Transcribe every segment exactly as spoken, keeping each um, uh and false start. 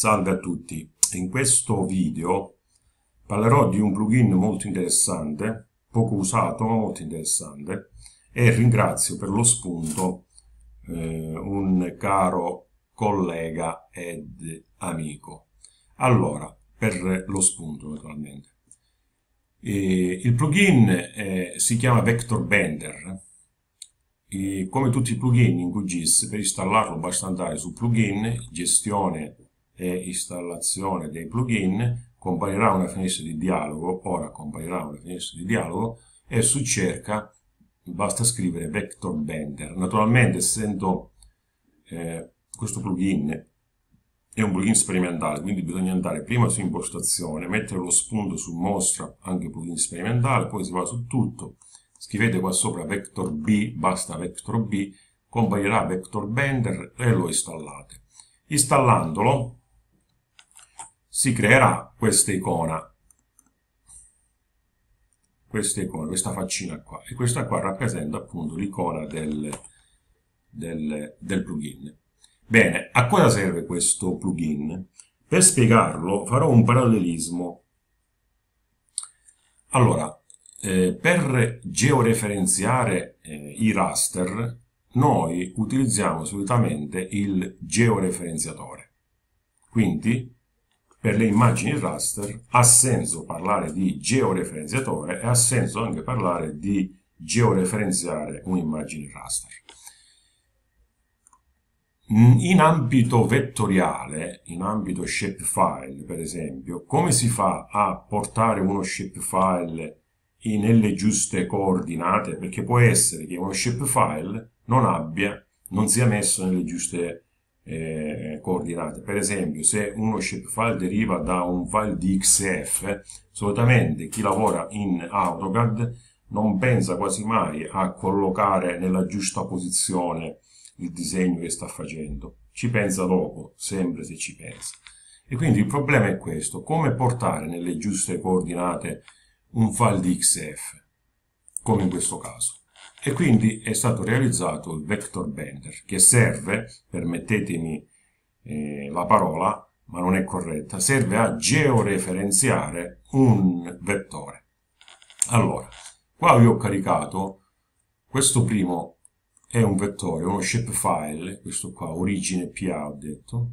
Salve a tutti, in questo video parlerò di un plugin molto interessante, poco usato ma molto interessante, e ringrazio per lo spunto eh, un caro collega ed amico. Allora, per lo spunto naturalmente. E il plugin eh, si chiama Vector Bender. E come tutti i plugin in Q G I S, per installarlo basta andare su plugin, gestione e installazione dei plugin, comparirà una finestra di dialogo, ora comparirà una finestra di dialogo, e su cerca basta scrivere Vector Bender. Naturalmente, essendo eh, questo plugin è un plugin sperimentale, quindi bisogna andare prima su impostazione, mettere lo spunto su mostra, anche plugin sperimentale, poi si va su tutto, scrivete qua sopra Vector B, basta Vector B, comparirà Vector Bender e lo installate. Installandolo si creerà questa icona, questa icona, questa faccina qua, e questa qua rappresenta appunto l'icona del, del, del plugin. Bene, a cosa serve questo plugin? Per spiegarlo farò un parallelismo. Allora, eh, per georeferenziare eh, i raster, noi utilizziamo solitamente il georeferenziatore. Quindi, per le immagini raster ha senso parlare di georeferenziatore e ha senso anche parlare di georeferenziare un'immagine raster. In ambito vettoriale, in ambito shapefile per esempio, come si fa a portare uno shapefile nelle giuste coordinate? Perché può essere che uno shapefile non abbia, non sia messo nelle giuste coordinate. Eh, coordinate. Per esempio, se uno shapefile deriva da un file D X F, solitamente chi lavora in AutoCAD non pensa quasi mai a collocare nella giusta posizione il disegno che sta facendo, ci pensa dopo, sempre se ci pensa. E quindi il problema è questo: come portare nelle giuste coordinate un file D X F, come in questo caso. E quindi è stato realizzato il Vector Bender, che serve, permettetemi eh, la parola, ma non è corretta, serve a georeferenziare un vettore. Allora, qua vi ho caricato, questo primo è un vettore, uno shapefile, questo qua, origine P A ho detto,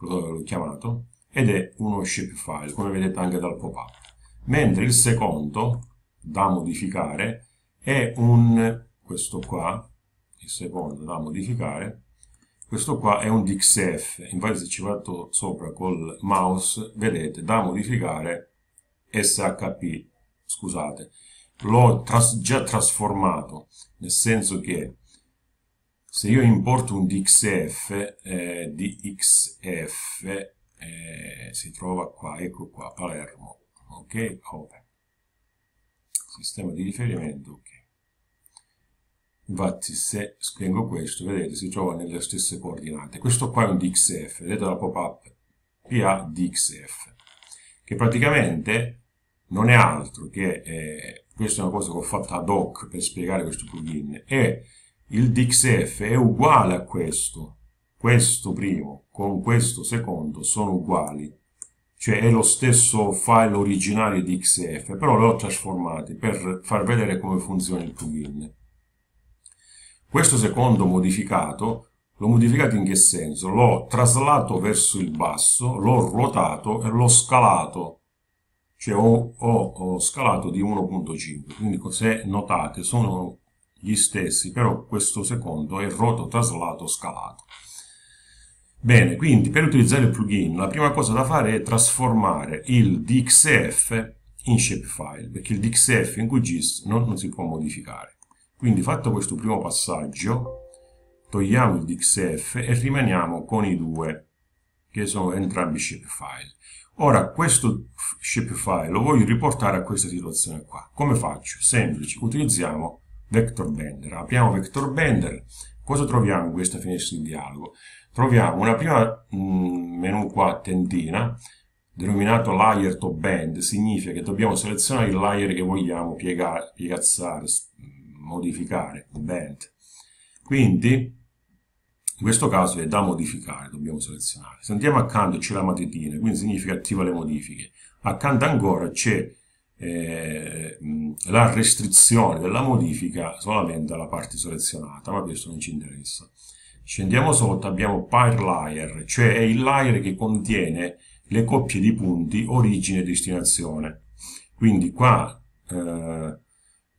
l'ho chiamato, ed è uno shapefile, come vedete anche dal pop-up. Mentre il secondo, da modificare, è un, questo qua, il secondo da modificare, questo qua è un D X F, infatti se ci vado sopra col mouse, vedete, da modificare S H P, scusate, l'ho tras- già trasformato, nel senso che se io importo un D X F, eh, D X F eh, si trova qua, ecco qua, Palermo, ok, open. Sistema di riferimento, ok. Infatti se spengo questo, vedete, si trova nelle stesse coordinate. Questo qua è un D X F, vedete la pop-up P A D X F, che praticamente non è altro che, eh, questa è una cosa che ho fatto ad hoc per spiegare questo plugin, e il D X F è uguale a questo, questo primo con questo secondo sono uguali. Cioè è lo stesso file originale di D X F, però l'ho trasformato per far vedere come funziona il plugin. Questo secondo modificato, l'ho modificato in che senso? L'ho traslato verso il basso, l'ho ruotato e l'ho scalato, cioè ho, ho, ho scalato di uno virgola cinque, quindi se notate sono gli stessi, però questo secondo è roto, traslato, scalato. Bene, quindi per utilizzare il plugin la prima cosa da fare è trasformare il D X F in shapefile, perché il D X F in Q G I S non, non si può modificare. Quindi fatto questo primo passaggio, togliamo il D X F e rimaniamo con i due, che sono entrambi shapefile. Ora, questo shapefile lo voglio riportare a questa situazione qua. Come faccio? Semplice, utilizziamo Vector Bender. Apriamo Vector Bender. Cosa troviamo in questa finestra di dialogo? Troviamo una prima mm, menu qua a tentina, denominato layer to bend, significa che dobbiamo selezionare il layer che vogliamo piegare, piegazzare, modificare, bend. Quindi In questo caso è da modificare, dobbiamo selezionare. Se andiamo accanto c'è la matitina, quindi significa attiva le modifiche. Accanto ancora c'è eh, la restrizione della modifica solamente alla parte selezionata, ma questo non ci interessa. Scendiamo sotto, abbiamo Pair Layer, cioè è il layer che contiene le coppie di punti origine e destinazione. Quindi qua eh,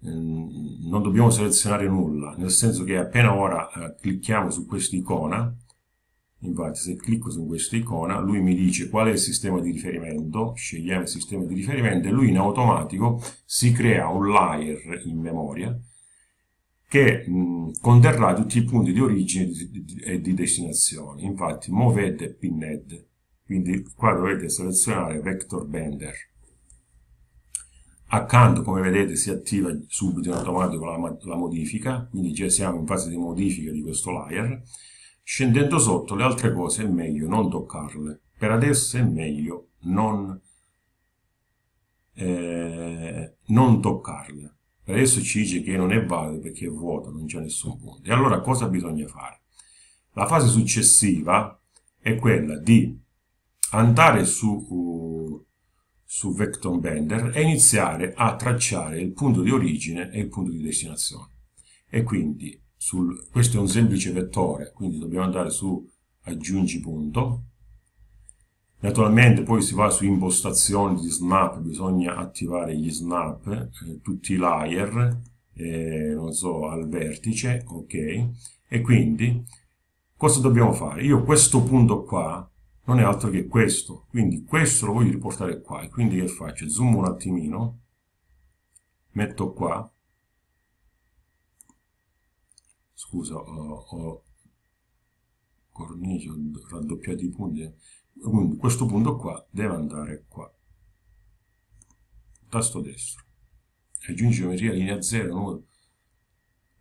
non dobbiamo selezionare nulla, nel senso che appena ora eh, clicchiamo su quest'icona, infatti se clicco su quest'icona lui mi dice qual è il sistema di riferimento, scegliamo il sistema di riferimento e lui in automatico si crea un layer in memoria che mh, conterrà tutti i punti di origine e di destinazione. Infatti muovete Pinhead, quindi qua dovete selezionare Vector Bender. Accanto, come vedete, si attiva subito in automatico la, la modifica, quindi già siamo in fase di modifica di questo layer. Scendendo sotto, le altre cose è meglio non toccarle. Per adesso è meglio non, eh, non toccarle. Per adesso ci dice che non è valido perché è vuoto, non c'è nessun punto. E allora cosa bisogna fare? La fase successiva è quella di andare su... Uh, su Vector Bender e iniziare a tracciare il punto di origine e il punto di destinazione. E quindi sul, questo è un semplice vettore, quindi dobbiamo andare su aggiungi punto. Naturalmente poi si va su impostazioni di snap, bisogna attivare gli snap, eh, tutti i layer, eh, non so, al vertice, ok. E quindi cosa dobbiamo fare? Io questo punto qua non è altro che questo, quindi questo lo voglio riportare qua, e quindi che faccio? Zoom un attimino, metto qua, scusa, ho, ho cornice, ho raddoppiato i punti, quindi questo punto qua deve andare qua, tasto destro, aggiungi geometria, linea zero,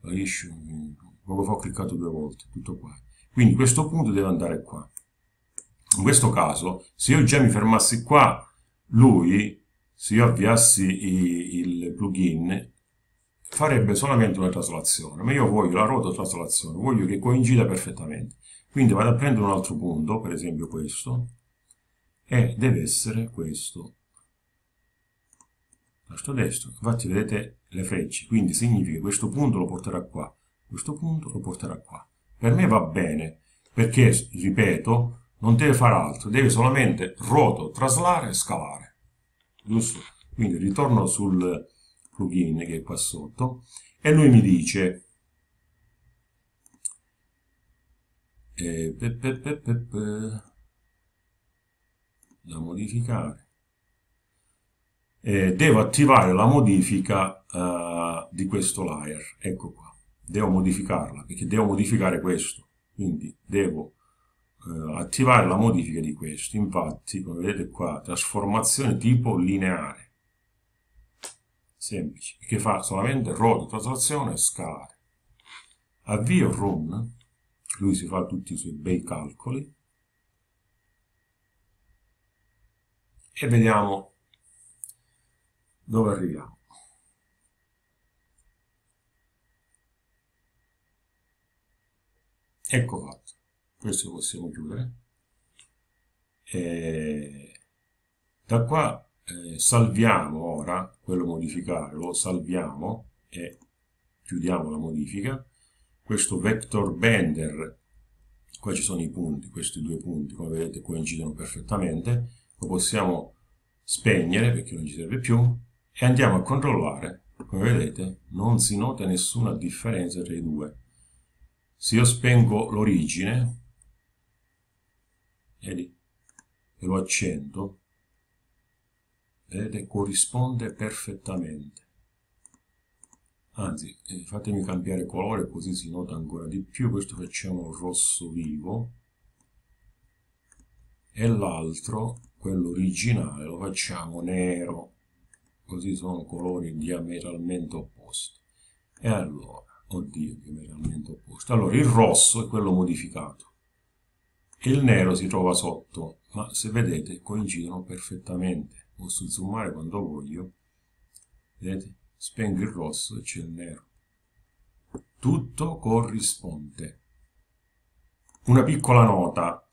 poco fa ho cliccato due volte, tutto qua, quindi questo punto deve andare qua. In questo caso, se io già mi fermassi qua, lui, se io avviassi il plugin, farebbe solamente una traslazione, ma io voglio la rotta traslazione, voglio che coincida perfettamente. Quindi vado a prendere un altro punto, per esempio questo, e deve essere questo. Tasto destro, infatti vedete le frecce, quindi significa che questo punto lo porterà qua, questo punto lo porterà qua. Per me va bene, perché, ripeto, non deve fare altro, deve solamente roto, traslare e scalare. Giusto? Quindi ritorno sul plugin che è qua sotto e lui mi dice eh, pe, pe, pe, pe, pe, da modificare. Eh, devo attivare la modifica uh, di questo layer. Ecco qua. Devo modificarla perché devo modificare questo. Quindi devo attivare la modifica di questo, infatti come vedete qua trasformazione tipo lineare semplice che fa solamente roto, traslazione e scalare. Avvio run, lui si fa tutti i suoi bei calcoli e vediamo dove arriviamo. Ecco fatto. Questo possiamo chiudere. E da qua eh, salviamo ora, quello modificare, lo salviamo e chiudiamo la modifica. Questo Vector Bender, qua ci sono i punti, questi due punti, come vedete coincidono perfettamente, lo possiamo spegnere perché non ci serve più e andiamo a controllare, come vedete non si nota nessuna differenza tra i due. Se io spengo l'origine, e lì, e lo accendo, vedete corrisponde perfettamente, anzi fatemi cambiare colore così si nota ancora di più, questo facciamo rosso vivo e l'altro, quello originale, lo facciamo nero, così sono colori diametralmente opposti. E allora, oddio, diametralmente opposti, allora il rosso è quello modificato, il nero si trova sotto, ma se vedete coincidono perfettamente, posso zoomare quando voglio, vedete, spengo il rosso e c'è il nero, tutto corrisponde, una piccola nota.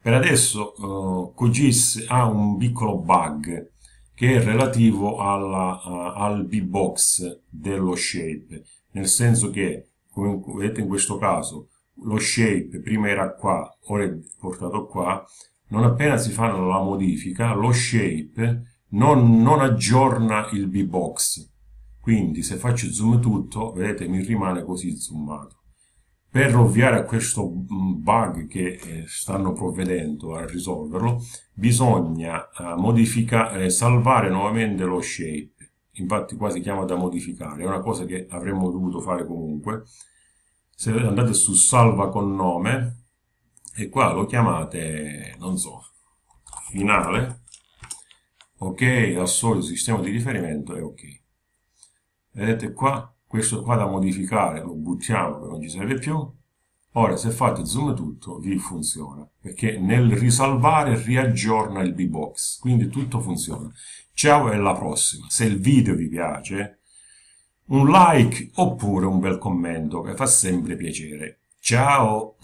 Per adesso eh, QGIS ha un piccolo bug che è relativo alla, uh, al B-Box dello shape, nel senso che, come vedete in questo caso, lo shape prima era qua, ora è portato qua. Non appena si fa la modifica, lo shape non, non aggiorna il B-Box. Quindi se faccio zoom tutto, vedete, mi rimane così zoomato. Per ovviare a questo bug che stanno provvedendo a risolverlo, bisogna modificare, salvare nuovamente lo shape. Infatti qua si chiama da modificare, è una cosa che avremmo dovuto fare comunque. Se andate su salva con nome e qua lo chiamate, non so, finale, ok, al solito sistema di riferimento e ok. Vedete qua? Questo qua da modificare lo buttiamo perché non ci serve più. Ora se fate zoom tutto vi funziona, perché nel risalvare riaggiorna il B-Box, quindi tutto funziona. Ciao e alla prossima. Se il video vi piace, un like oppure un bel commento che fa sempre piacere. Ciao!